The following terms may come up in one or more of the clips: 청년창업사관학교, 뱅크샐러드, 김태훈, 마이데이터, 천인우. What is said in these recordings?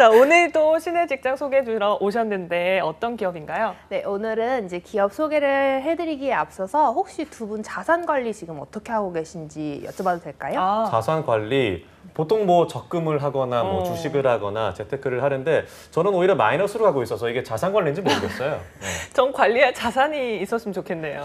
자, 오늘도 신의 직장 소개해 주러 오셨는데 어떤 기업인가요? 네, 오늘은 이제 기업 소개를 해드리기에 앞서서 혹시 두 분 자산 관리 지금 어떻게 하고 계신지 여쭤봐도 될까요? 아. 자산 관리. 보통 뭐 적금을 하거나 뭐 주식을 하거나 재테크를 하는데 저는 오히려 마이너스로 가고 있어서 이게 자산 관리인지 모르겠어요. 네. 전 관리할 자산이 있었으면 좋겠네요.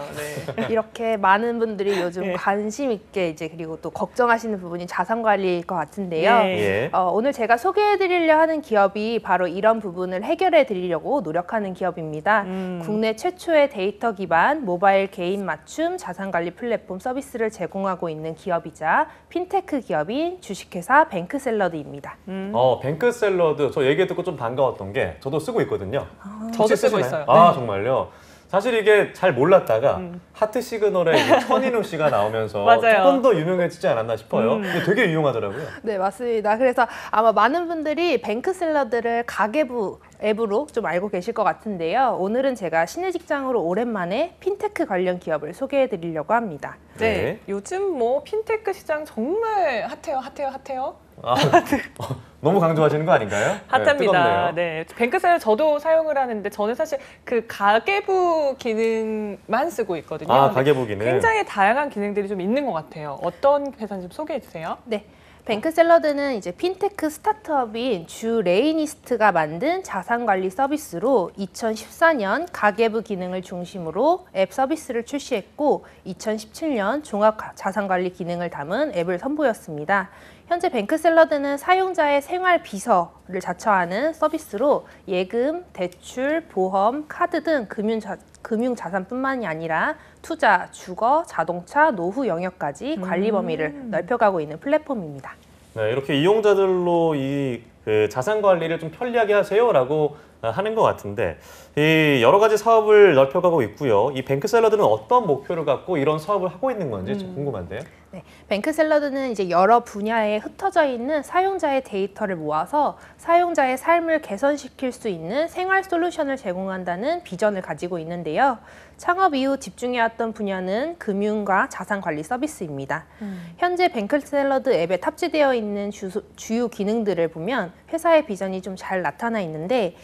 네. 이렇게 많은 분들이 요즘 네. 관심 있게 이제 그리고 또 걱정하시는 부분이 자산 관리일 것 같은데요. 네. 오늘 제가 소개해드리려 하는 기업이 바로 이런 부분을 해결해드리려고 노력하는 기업입니다. 국내 최초의 데이터 기반 모바일 개인 맞춤 자산 관리 플랫폼 서비스를 제공하고 있는 기업이자 핀테크 기업인 주식 회사 뱅크샐러드입니다. 뱅크샐러드 저 얘기 듣고 좀 반가웠던 게 저도 쓰고 있거든요. 아, 저도 쓰고 있어요. 아, 네. 정말요? 사실 이게 잘 몰랐다가 하트 시그널에 천인우 씨가 나오면서 조금 더 유명해지지 않았나 싶어요. 근데 되게 유용하더라고요. 네, 맞습니다. 그래서 아마 많은 분들이 뱅크샐러드를 가계부 앱으로 좀 알고 계실 것 같은데요. 오늘은 제가 신의 직장으로 오랜만에 핀테크 관련 기업을 소개해 드리려고 합니다. 네. 네, 요즘 뭐 핀테크 시장 정말 핫해요. 아, 너무 강조하시는 거 아닌가요? 핫합니다. 네, 네. 뱅크샐러드 저도 사용을 하는데 저는 사실 그 가계부 기능만 쓰고 있거든요. 아, 가계부 기능. 굉장히 다양한 기능들이 좀 있는 것 같아요. 어떤 회사인지 소개해 주세요. 네. 뱅크샐러드는 이제 핀테크 스타트업인 주 레이니스트가 만든 자산관리 서비스로 2014년 가계부 기능을 중심으로 앱 서비스를 출시했고 2017년 종합 자산관리 기능을 담은 앱을 선보였습니다. 현재 뱅크샐러드는 사용자의 생활 비서를 자처하는 서비스로 예금, 대출, 보험, 카드 등 금융자산뿐만이 아니라 투자, 주거, 자동차, 노후 영역까지 관리 범위를 넓혀가고 있는 플랫폼입니다. 네, 이렇게 이용자들로 그 자산 관리를 좀 편리하게 하세요라고 하는 것 같은데 이 여러 가지 사업을 넓혀가고 있고요. 이 뱅크샐러드는 어떤 목표를 갖고 이런 사업을 하고 있는 건지 궁금한데요. 네, 뱅크샐러드는 이제 여러 분야에 흩어져 있는 사용자의 데이터를 모아서 사용자의 삶을 개선시킬 수 있는 생활 솔루션을 제공한다는 비전을 가지고 있는데요. 창업 이후 집중해왔던 분야는 금융과 자산관리 서비스입니다. 현재 뱅크샐러드 앱에 탑재되어 있는 주요 기능들을 보면 회사의 비전이 좀 잘 나타나 있는데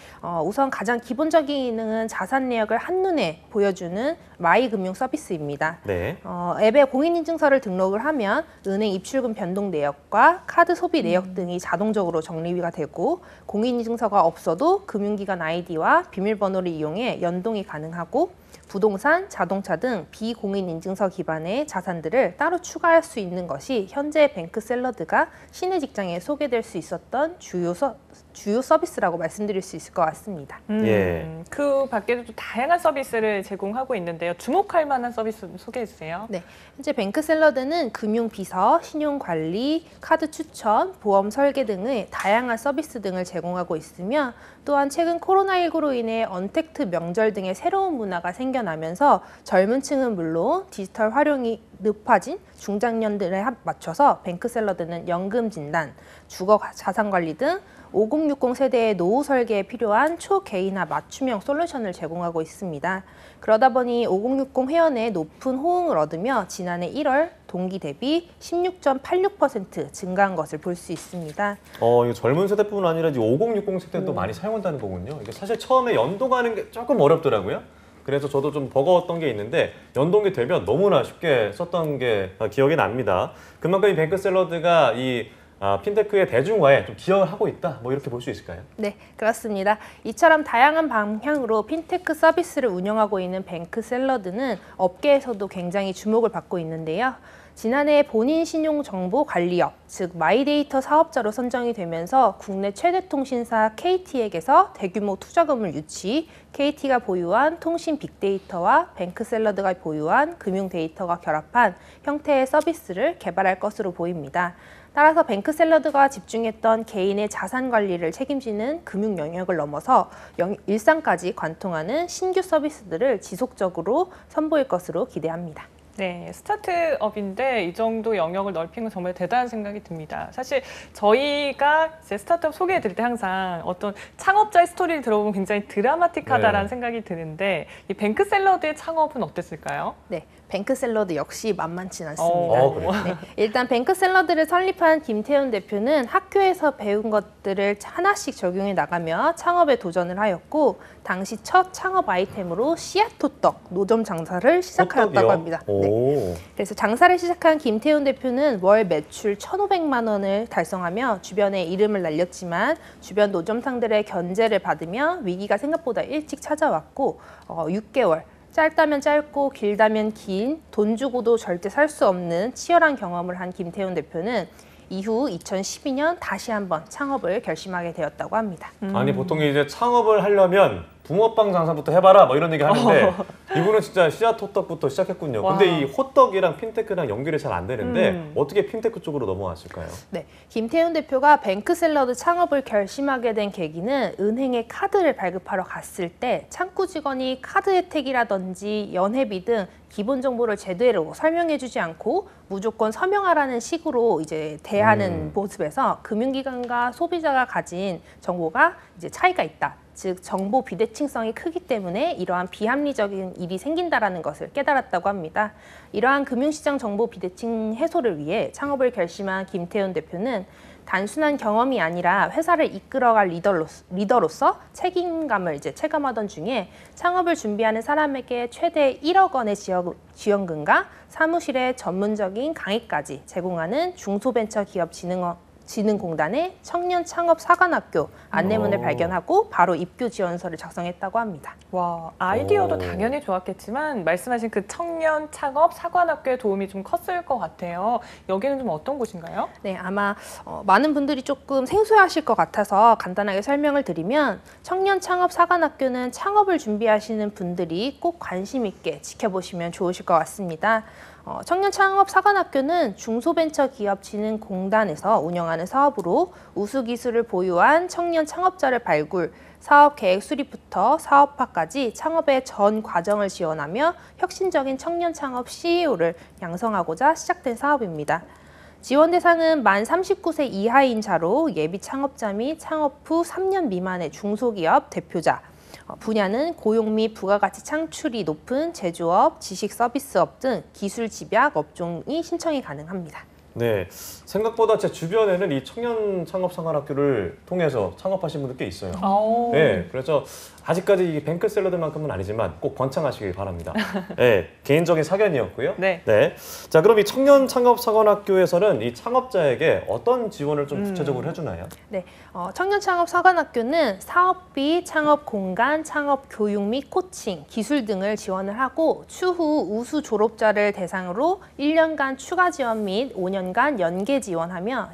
우선 가장 기본적인 기능은 자산 내역을 한눈에 보여주는 마이금융 서비스입니다. 네. 앱에 공인인증서를 등록을 하면 은행 입출금 변동 내역과 카드 소비 내역 등이 자동적으로 정리가 되고 공인인증서가 없어도 금융기관 아이디와 비밀번호를 이용해 연동이 가능하고 부동산, 자동차 등 비공인인증서 기반의 자산들을 따로 추가할 수 있는 것이 현재 뱅크샐러드가 신의 직장에 소개될 수 있었던 주요 서비스라고 말씀드릴 수 있을 것 같습니다. 예. 그 밖에도 또 다양한 서비스를 제공하고 있는데요. 주목할 만한 서비스 소개해 주세요. 네, 현재 뱅크샐러드는 금융비서, 신용관리, 카드 추천, 보험 설계 등의 다양한 서비스 등을 제공하고 있으며 또한 최근 코로나19로 인해 언택트 명절 등의 새로운 문화가 생겨나면서 젊은 층은 물론 디지털 활용이 높아진 중장년들에 맞춰서 뱅크샐러드는 연금 진단, 주거 자산 관리 등 5060 세대의 노후 설계에 필요한 초개인화 맞춤형 솔루션을 제공하고 있습니다. 그러다 보니 5060 회원의 높은 호응을 얻으며 지난해 1월 동기 대비 16.86% 증가한 것을 볼 수 있습니다. 이거 젊은 세대뿐 아니라 5060 세대도 많이 사용한다는 거군요. 이게 사실 처음에 연동하는 게 조금 어렵더라고요. 그래서 저도 좀 버거웠던 게 있는데 연동이 되면 너무나 쉽게 썼던 게 기억이 납니다. 그만큼 이 뱅크샐러드가 이 핀테크의 대중화에 좀 기여를 하고 있다, 뭐 이렇게 볼 수 있을까요? 네, 그렇습니다. 이처럼 다양한 방향으로 핀테크 서비스를 운영하고 있는 뱅크샐러드는 업계에서도 굉장히 주목을 받고 있는데요. 지난해 본인 신용정보관리업, 즉 마이데이터 사업자로 선정이 되면서 국내 최대 통신사 KT에게서 대규모 투자금을 유치, KT가 보유한 통신 빅데이터와 뱅크샐러드가 보유한 금융 데이터가 결합한 형태의 서비스를 개발할 것으로 보입니다. 따라서 뱅크샐러드가 집중했던 개인의 자산 관리를 책임지는 금융 영역을 넘어서 일상까지 관통하는 신규 서비스들을 지속적으로 선보일 것으로 기대합니다. 네, 스타트업인데 이 정도 영역을 넓힌 건 정말 대단한 생각이 듭니다. 사실 저희가 이제 스타트업 소개해드릴 때 항상 어떤 창업자의 스토리를 들어보면 굉장히 드라마틱하다라는 네. 생각이 드는데 이 뱅크샐러드의 창업은 어땠을까요? 네. 뱅크샐러드 역시 만만치 않습니다. 네, 일단 뱅크샐러드를 설립한 김태훈 대표는 학교에서 배운 것들을 하나씩 적용해 나가며 창업에 도전을 하였고 당시 첫 창업 아이템으로 씨앗호떡 노점 장사를 시작하였다고 호떡이요? 합니다. 네. 그래서 장사를 시작한 김태훈 대표는 월 매출 1,500만 원을 달성하며 주변에 이름을 날렸지만 주변 노점상들의 견제를 받으며 위기가 생각보다 일찍 찾아왔고 6개월 짧다면 짧고 길다면 긴 돈 주고도 절대 살 수 없는 치열한 경험을 한 김태훈 대표는 이후 2012년 다시 한번 창업을 결심하게 되었다고 합니다. 아니 보통 이제 창업을 하려면 붕어빵 장사부터 해봐라 뭐 이런 얘기 하는데 이분은 진짜 씨앗 호떡부터 시작했군요. 와. 근데 이 호떡이랑 핀테크랑 연결이 잘 안 되는데 어떻게 핀테크 쪽으로 넘어왔을까요? 네, 김태훈 대표가 뱅크샐러드 창업을 결심하게 된 계기는 은행에 카드를 발급하러 갔을 때 창구 직원이 카드 혜택이라든지 연회비 등 기본 정보를 제대로 설명해주지 않고 무조건 서명하라는 식으로 이제 대하는 모습에서 금융기관과 소비자가 가진 정보가 이제 차이가 있다. 즉 정보 비대칭성이 크기 때문에 이러한 비합리적인 일이 생긴다라는 것을 깨달았다고 합니다. 이러한 금융시장 정보 비대칭 해소를 위해 창업을 결심한 김태훈 대표는 단순한 경험이 아니라 회사를 이끌어갈 리더로서 책임감을 이제 체감하던 중에 창업을 준비하는 사람에게 최대 1억 원의 지원금과 사무실의 전문적인 강의까지 제공하는 중소벤처기업진흥공단의 청년창업사관학교 안내문을 발견하고 바로 입교 지원서를 작성했다고 합니다. 와, 아이디어도 당연히 좋았겠지만 말씀하신 그 청년창업사관학교의 도움이 좀 컸을 것 같아요. 여기는 좀 어떤 곳인가요? 네, 아마 많은 분들이 조금 생소하실 것 같아서 간단하게 설명을 드리면 청년창업사관학교는 창업을 준비하시는 분들이 꼭 관심 있게 지켜보시면 좋으실 것 같습니다. 청년창업사관학교는 중소벤처기업진흥공단에서 운영하는 사업으로 우수기술을 보유한 청년 창업자를 발굴, 사업계획 수립부터 사업화까지 창업의 전 과정을 지원하며 혁신적인 청년 창업 CEO를 양성하고자 시작된 사업입니다. 지원 대상은 만 39세 이하인 자로 예비 창업자 및 창업 후 3년 미만의 중소기업 대표자, 분야는 고용 및 부가가치 창출이 높은 제조업, 지식서비스업 등 기술 집약 업종이 신청이 가능합니다. 네, 생각보다 제 주변에는 이 청년창업사관학교를 통해서 창업하신 분들 꽤 있어요. 네, 그래서 아직까지 이 뱅크샐러드만큼은 아니지만 꼭 번창하시길 바랍니다. 네, 개인적인 사견이었고요. 네. 네. 자, 그럼 이 청년창업사관학교에서는 이 창업자에게 어떤 지원을 좀 구체적으로 해주나요? 네, 청년창업사관학교는 사업비, 창업공간, 창업교육 및 코칭, 기술 등을 지원을 하고 추후 우수 졸업자를 대상으로 1년간 추가 지원 및 5년간 연계 지원하며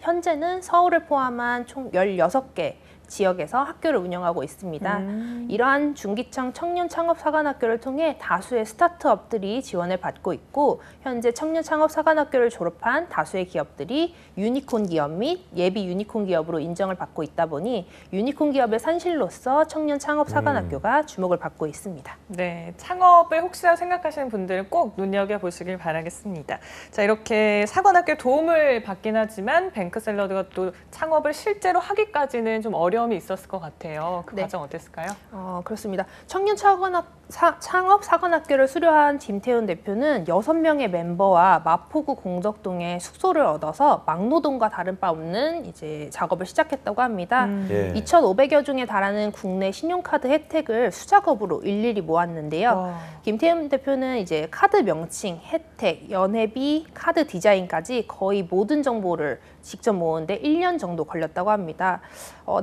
현재는 서울을 포함한 총 16개 지역에서 학교를 운영하고 있습니다. 이러한 중기청 청년창업사관학교를 통해 다수의 스타트업들이 지원을 받고 있고 현재 청년창업사관학교를 졸업한 다수의 기업들이 유니콘 기업 및 예비 유니콘 기업으로 인정을 받고 있다 보니 유니콘 기업의 산실로서 청년창업사관학교가 주목을 받고 있습니다. 네, 창업을 혹시나 생각하시는 분들은 꼭 눈여겨보시길 바라겠습니다. 자, 이렇게 사관학교 도움을 받긴 하지만 뱅크샐러드가 또 창업을 실제로 하기까지는 좀 어려운 어려움이 있었을 것 같아요. 그 과정 어땠을까요? 그렇습니다. 창업사관학교를 수료한 김태훈 대표는 6명의 멤버와 마포구 공덕동에 숙소를 얻어서 막노동과 다른 바 없는 이제 작업을 시작했다고 합니다. 2,500여 종에 달하는 국내 신용카드 혜택을 수작업으로 일일이 모았는데요. 김태훈 대표는 이제 카드 명칭, 혜택, 연회비, 카드 디자인까지 거의 모든 정보를 직접 모으는데 1년 정도 걸렸다고 합니다.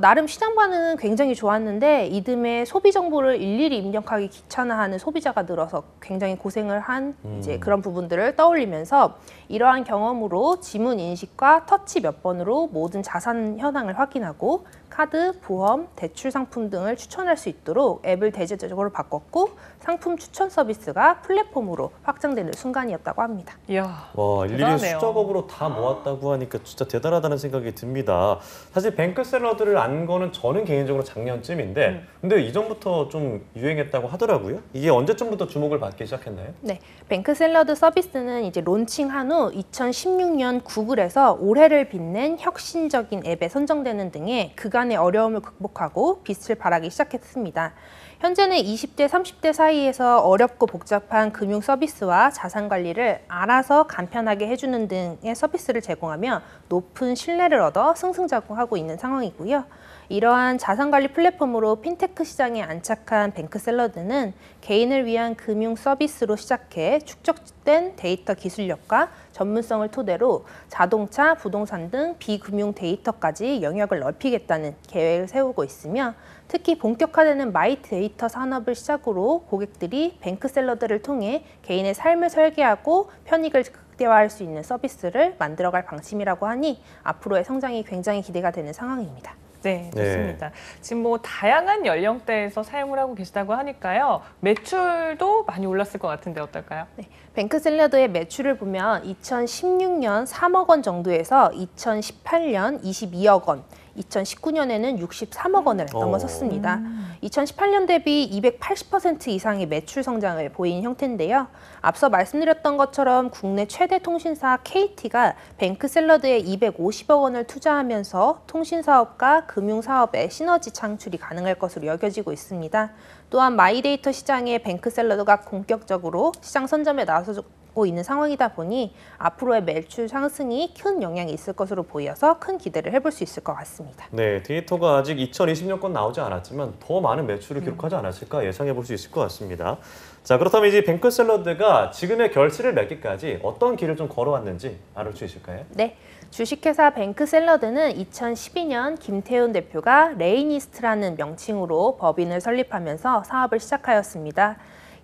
나름 시장 반응은 굉장히 좋았는데 이듬해 소비 정보를 일일이 입력하기 귀찮아하는 소비자가 늘어서 굉장히 고생을 한 이제 그런 부분들을 떠올리면서 이러한 경험으로 지문 인식과 터치 몇 번으로 모든 자산 현황을 확인하고 카드, 보험, 대출 상품 등을 추천할 수 있도록 앱을 대체적으로 바꿨고 상품 추천 서비스가 플랫폼으로 확장되는 순간이었다고 합니다. 이야, 와, 일일이 수작업으로 다 모았다고 하니까 진짜 대단하다는 생각이 듭니다. 사실 뱅크샐러드를 안 거는 저는 개인적으로 작년쯤인데 근데 이전부터 좀 유행했다고 하더라고요. 이게 언제쯤부터 주목을 받기 시작했나요? 네, 뱅크샐러드 서비스는 이제 론칭한 후 2016년 구글에서 올해를 빛낸 혁신적인 앱에 선정되는 등의 그간 어려움을 극복하고 빛을 발하기 시작했습니다. 현재는 20대, 30대 사이에서 어렵고 복잡한 금융 서비스와 자산 관리를 알아서 간편하게 해주는 등의 서비스를 제공하며 높은 신뢰를 얻어 승승장구하고 있는 상황이고요. 이러한 자산 관리 플랫폼으로 핀테크 시장에 안착한 뱅크샐러드는 개인을 위한 금융 서비스로 시작해 축적된 데이터 기술력과 전문성을 토대로 자동차, 부동산 등 비금융 데이터까지 영역을 넓히겠다는 계획을 세우고 있으며, 특히 본격화되는 마이데이터 산업을 시작으로 고객들이 뱅크샐러드를 통해 개인의 삶을 설계하고 편익을 극대화할 수 있는 서비스를 만들어갈 방침이라고 하니 앞으로의 성장이 굉장히 기대가 되는 상황입니다. 네, 좋습니다. 네. 지금 뭐 다양한 연령대에서 사용을 하고 계시다고 하니까요. 매출도 많이 올랐을 것 같은데 어떨까요? 네, 뱅크샐러드의 매출을 보면 2016년 3억 원 정도에서 2018년 22억 원, 2019년에는 63억 원을 넘어섰습니다. 2018년 대비 280% 이상의 매출 성장을 보인 형태인데요. 앞서 말씀드렸던 것처럼 국내 최대 통신사 KT가 뱅크샐러드에 250억 원을 투자하면서 통신사업과 금융사업의 시너지 창출이 가능할 것으로 여겨지고 있습니다. 또한 마이데이터 시장에 뱅크샐러드가 본격적으로 시장 선점에 나서고 있는 상황이다 보니 앞으로의 매출 상승이 큰 영향이 있을 것으로 보여서 큰 기대를 해볼 수 있을 것 같습니다. 네, 데이터가 아직 2020년 건 나오지 않았지만 더 많은 매출을 기록하지 않았을까 예상해볼 수 있을 것 같습니다. 자, 그렇다면 이제 뱅크샐러드가 지금의 결실을 맺기까지 어떤 길을 좀 걸어왔는지 알을 수 있을까요? 네. 주식회사 뱅크샐러드는 2012년 김태훈 대표가 레이니스트라는 명칭으로 법인을 설립하면서 사업을 시작하였습니다.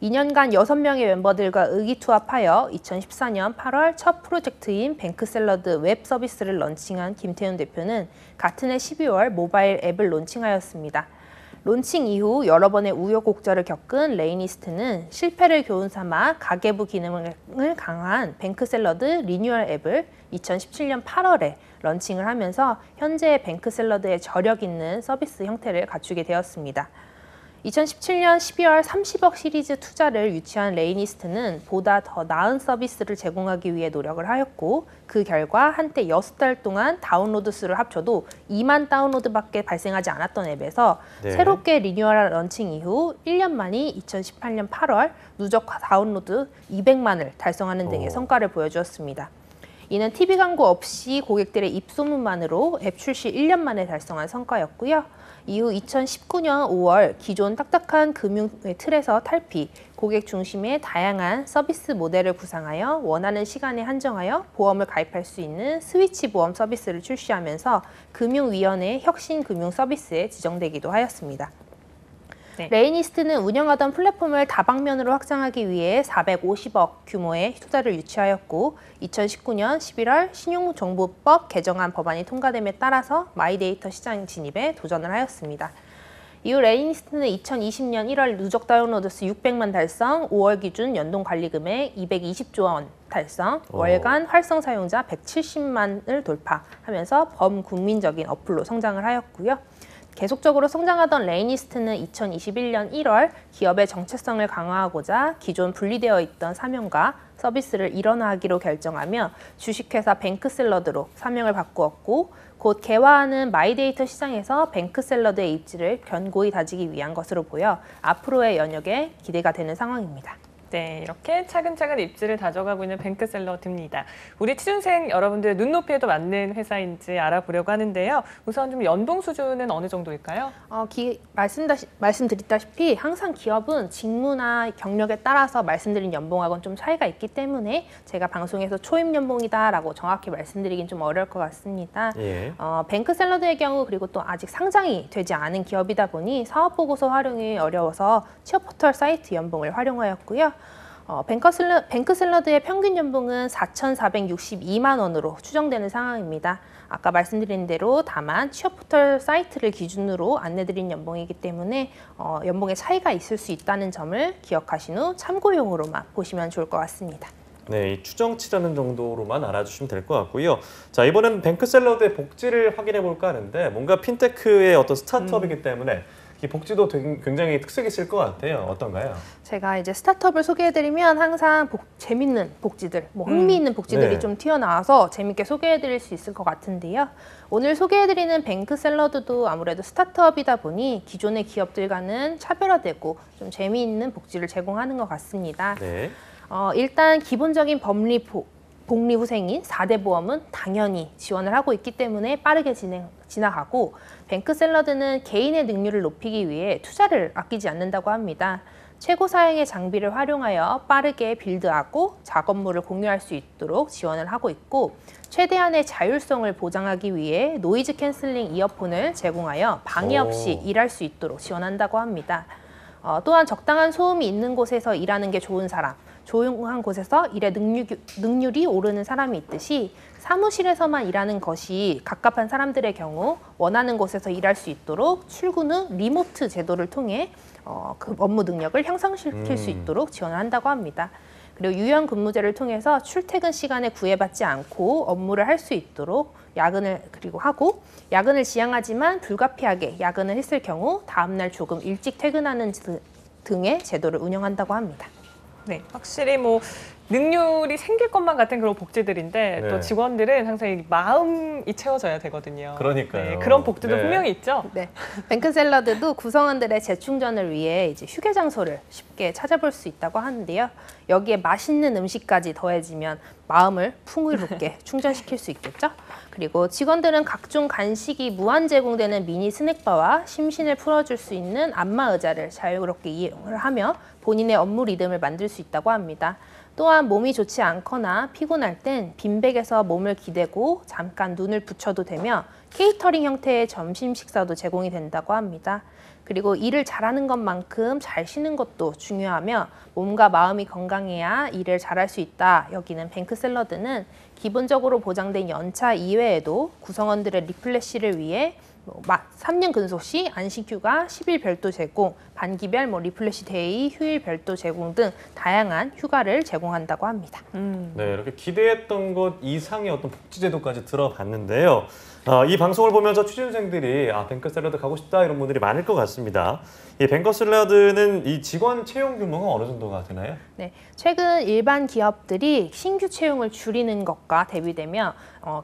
2년간 6명의 멤버들과 의기투합하여 2014년 8월 첫 프로젝트인 뱅크샐러드 웹 서비스를 런칭한 김태훈 대표는 같은 해 12월 모바일 앱을 론칭하였습니다. 론칭 이후 여러 번의 우여곡절을 겪은 레이니스트는 실패를 교훈 삼아 가계부 기능을 강화한 뱅크샐러드 리뉴얼 앱을 2017년 8월에 런칭을 하면서 현재의 뱅크샐러드의 저력 있는 서비스 형태를 갖추게 되었습니다. 2017년 12월 30억 시리즈 투자를 유치한 레이니스트는 보다 더 나은 서비스를 제공하기 위해 노력을 하였고, 그 결과 한때 6달 동안 다운로드 수를 합쳐도 2만 다운로드밖에 발생하지 않았던 앱에서 네. 새롭게 리뉴얼한 런칭 이후 1년 만인 2018년 8월 누적 다운로드 200만을 달성하는 등의 성과를 보여주었습니다. 이는 TV 광고 없이 고객들의 입소문만으로 앱 출시 1년 만에 달성한 성과였고요. 이후 2019년 5월 기존 딱딱한 금융의 틀에서 탈피, 고객 중심의 다양한 서비스 모델을 구상하여 원하는 시간에 한정하여 보험을 가입할 수 있는 스위치 보험 서비스를 출시하면서 금융위원회의 혁신 금융 서비스에 지정되기도 하였습니다. 네. 레이니스트는 운영하던 플랫폼을 다방면으로 확장하기 위해 450억 규모의 투자를 유치하였고, 2019년 11월 신용정보법 개정안 법안이 통과됨에 따라서 마이데이터 시장 진입에 도전을 하였습니다. 이후 레이니스트는 2020년 1월 누적 다운로드 수 600만 달성, 5월 기준 연동 관리 금액 220조 원 달성, 월간 활성 사용자 170만을 돌파하면서 범국민적인 어플로 성장을 하였고요. 계속적으로 성장하던 레이니스트는 2021년 1월 기업의 정체성을 강화하고자 기존 분리되어 있던 사명과 서비스를 일원화하기로 결정하며 주식회사 뱅크샐러드로 사명을 바꾸었고, 곧 개화하는 마이데이터 시장에서 뱅크샐러드의 입지를 견고히 다지기 위한 것으로 보여 앞으로의 연역에 기대가 되는 상황입니다. 네, 이렇게 차근차근 입지를 다져가고 있는 뱅크샐러드입니다. 우리 취준생 여러분들의 눈높이에도 맞는 회사인지 알아보려고 하는데요. 우선 좀 연봉 수준은 어느 정도일까요? 말씀드렸다시피 항상 기업은 직무나 경력에 따라서 말씀드린 연봉하고는 좀 차이가 있기 때문에 제가 방송에서 초임 연봉이다라고 정확히 말씀드리긴 좀 어려울 것 같습니다. 예. 뱅크샐러드의 경우 그리고 또 아직 상장이 되지 않은 기업이다 보니 사업보고서 활용이 어려워서 취업포털 사이트 연봉을 활용하였고요. 뱅크샐러드의 평균 연봉은 4,462만 원으로 추정되는 상황입니다. 아까 말씀드린 대로 다만 취업포털 사이트를 기준으로 안내드린 연봉이기 때문에 연봉의 차이가 있을 수 있다는 점을 기억하신 후 참고용으로만 보시면 좋을 것 같습니다. 네, 이 추정치라는 정도로만 알아주시면 될 것 같고요. 자, 이번엔 뱅크샐러드의 복지를 확인해 볼까 하는데, 뭔가 핀테크의 어떤 스타트업이기 때문에 이 복지도 굉장히 특색이 있을 것 같아요. 어떤가요? 제가 이제 스타트업을 소개해드리면 항상 재밌는 복지들, 뭐 흥미있는 복지들이 네. 좀 튀어나와서 재밌게 소개해드릴 수 있을 것 같은데요. 오늘 소개해드리는 뱅크샐러드도 아무래도 스타트업이다 보니 기존의 기업들과는 차별화되고 좀 재미있는 복지를 제공하는 것 같습니다. 네. 일단 기본적인 복리후생인 4대 보험은 당연히 지원을 하고 있기 때문에 빠르게 지나가고 뱅크샐러드는 개인의 능률을 높이기 위해 투자를 아끼지 않는다고 합니다. 최고 사양의 장비를 활용하여 빠르게 빌드하고 작업물을 공유할 수 있도록 지원을 하고 있고 최대한의 자율성을 보장하기 위해 노이즈 캔슬링 이어폰을 제공하여 방해 없이 일할 수 있도록 지원한다고 합니다. 또한 적당한 소음이 있는 곳에서 일하는 게 좋은 사람, 조용한 곳에서 일의 능률이 오르는 사람이 있듯이 사무실에서만 일하는 것이 갑갑한 사람들의 경우 원하는 곳에서 일할 수 있도록 출근 후 리모트 제도를 통해 그 업무 능력을 향상시킬 수 있도록 지원한다고 합니다. 그리고 유연 근무제를 통해서 출퇴근 시간에 구애받지 않고 업무를 할 수 있도록 야근을 지양하지만 불가피하게 야근을 했을 경우 다음날 조금 일찍 퇴근하는 등의 제도를 운영한다고 합니다. 네, 확실히 뭐 능률이 생길 것만 같은 그런 복지들인데 네. 또 직원들은 항상 이 마음이 채워져야 되거든요. 그러니까요. 네, 그런 복지도 네. 분명히 있죠. 네, 뱅크샐러드도 구성원들의 재충전을 위해 이제 휴게 장소를 쉽게 찾아볼 수 있다고 하는데요. 여기에 맛있는 음식까지 더해지면 마음을 풍요롭게 충전시킬 수 있겠죠. 그리고 직원들은 각종 간식이 무한 제공되는 미니 스낵바와 심신을 풀어줄 수 있는 안마의자를 자유롭게 이용을 하며 본인의 업무 리듬을 만들 수 있다고 합니다. 또한 몸이 좋지 않거나 피곤할 땐 빈백에서 몸을 기대고 잠깐 눈을 붙여도 되며 케이터링 형태의 점심 식사도 제공이 된다고 합니다. 그리고 일을 잘하는 것만큼 잘 쉬는 것도 중요하며 몸과 마음이 건강해야 일을 잘할 수 있다. 여기는 뱅크샐러드는 기본적으로 보장된 연차 이외에도 구성원들의 리플레시를 위해 3년 근속 시 안식휴가 10일 별도 제공, 반기별 리플래시 데이, 휴일 별도 제공 등 다양한 휴가를 제공한다고 합니다. 네, 이렇게 기대했던 것 이상의 어떤 복지제도까지 들어봤는데요. 이 방송을 보면서 취준생들이 뱅크샐러드 가고 싶다 이런 분들이 많을 것 같습니다. 이 뱅크샐러드는 이 직원 채용 규모가 어느 정도가 되나요? 네, 최근 일반 기업들이 신규 채용을 줄이는 것과 대비되며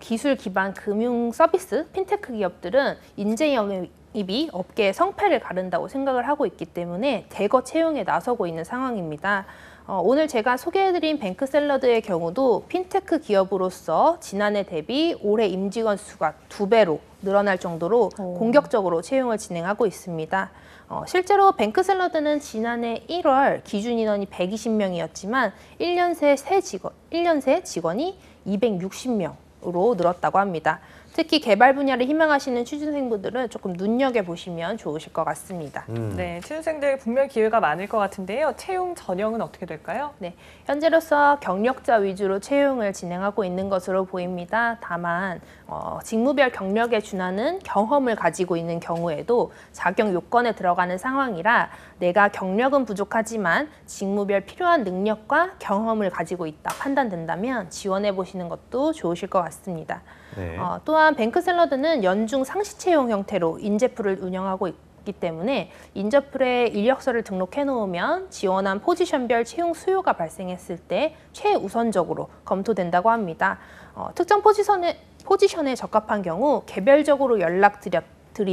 기술 기반 금융 서비스, 핀테크 기업들은 인재 영입이 업계의 성패를 가른다고 생각을 하고 있기 때문에 대거 채용에 나서고 있는 상황입니다. 오늘 제가 소개해드린 뱅크샐러드의 경우도 핀테크 기업으로서 지난해 대비 올해 임직원 수가 2배로 늘어날 정도로 공격적으로 채용을 진행하고 있습니다. 실제로 뱅크샐러드는 지난해 1월 기준 인원이 120명이었지만 1년 새 직원이 260명으로 늘었다고 합니다. 특히 개발 분야를 희망하시는 취준생분들은 조금 눈여겨보시면 좋으실 것 같습니다. 네, 취준생들 분명 기회가 많을 것 같은데요. 채용 전형은 어떻게 될까요? 네, 현재로서 경력자 위주로 채용을 진행하고 있는 것으로 보입니다. 다만 직무별 경력에 준하는 경험을 가지고 있는 경우에도 자격 요건에 들어가는 상황이라 내가 경력은 부족하지만 직무별 필요한 능력과 경험을 가지고 있다 판단된다면 지원해보시는 것도 좋으실 것 같습니다. 네. 또한 뱅크샐러드는 연중 상시 채용 형태로 인재풀을 운영하고 있기 때문에 인재풀에 이력서를 등록해 놓으면 지원한 포지션별 채용 수요가 발생했을 때 최우선적으로 검토된다고 합니다. 특정 포지션에 적합한 경우 개별적으로 연락드린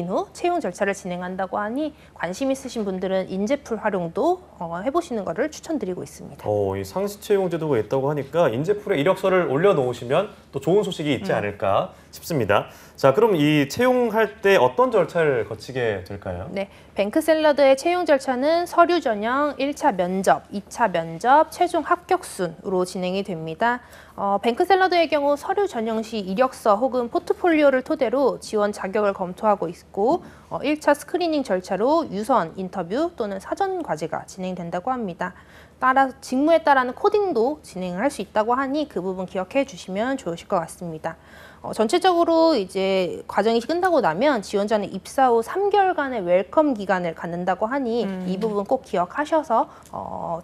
후 채용 절차를 진행한다고 하니 관심 있으신 분들은 인재풀 활용도 해보시는 것을 추천드리고 있습니다. 이 상시 채용 제도가 있다고 하니까 인재풀에 이력서를 올려놓으시면 또 좋은 소식이 있지 않을까 싶습니다. 자, 그럼 이 채용할 때 어떤 절차를 거치게 될까요? 네, 뱅크샐러드의 채용 절차는 서류 전형, 1차 면접, 2차 면접, 최종 합격순으로 진행이 됩니다. 뱅크샐러드의 경우 서류 전형 시 이력서 혹은 포트폴리오를 토대로 지원 자격을 검토하고 있고 1차 스크리닝 절차로 유선, 인터뷰 또는 사전 과제가 진행된다고 합니다. 따라 직무에 따른 코딩도 진행을 할 수 있다고 하니 그 부분 기억해 주시면 좋으실 것 같습니다. 전체적으로 이제 과정이 끝나고 나면 지원자는 입사 후 3개월간의 웰컴 기간을 갖는다고 하니 이 부분 꼭 기억하셔서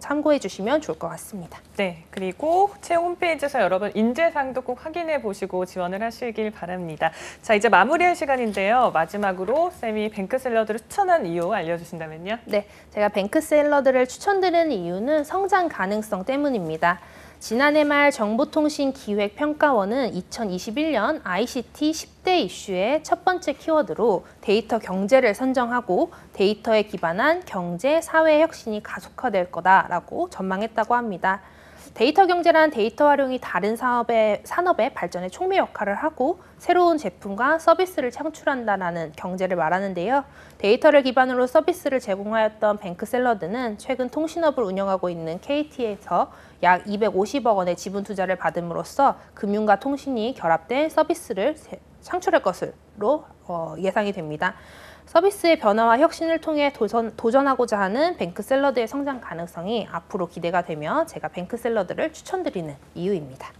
참고해 주시면 좋을 것 같습니다. 네, 그리고 채용 홈페이지에서 여러분 인재상도 꼭 확인해 보시고 지원을 하시길 바랍니다. 자, 이제 마무리할 시간인데요. 마지막으로 쌤이 뱅크샐러드를 추천한 이유 알려주신다면요. 네, 제가 뱅크샐러드를 추천드리는 이유는 성장 가능성 때문입니다. 지난해 말 정보통신기획평가원은 2021년 ICT 10대 이슈의 첫 번째 키워드로 데이터 경제를 선정하고 데이터에 기반한 경제, 사회 혁신이 가속화될 거다라고 전망했다고 합니다. 데이터 경제란 데이터 활용이 다른 산업의 발전에 촉매 역할을 하고 새로운 제품과 서비스를 창출한다는 경제를 말하는데요. 데이터를 기반으로 서비스를 제공하였던 뱅크샐러드는 최근 통신업을 운영하고 있는 KT에서 약 250억 원의 지분 투자를 받음으로써 금융과 통신이 결합된 서비스를 창출할 것으로 예상이 됩니다. 서비스의 변화와 혁신을 통해 도전하고자 하는 뱅크샐러드의 성장 가능성이 앞으로 기대가 되며 제가 뱅크샐러드를 추천드리는 이유입니다.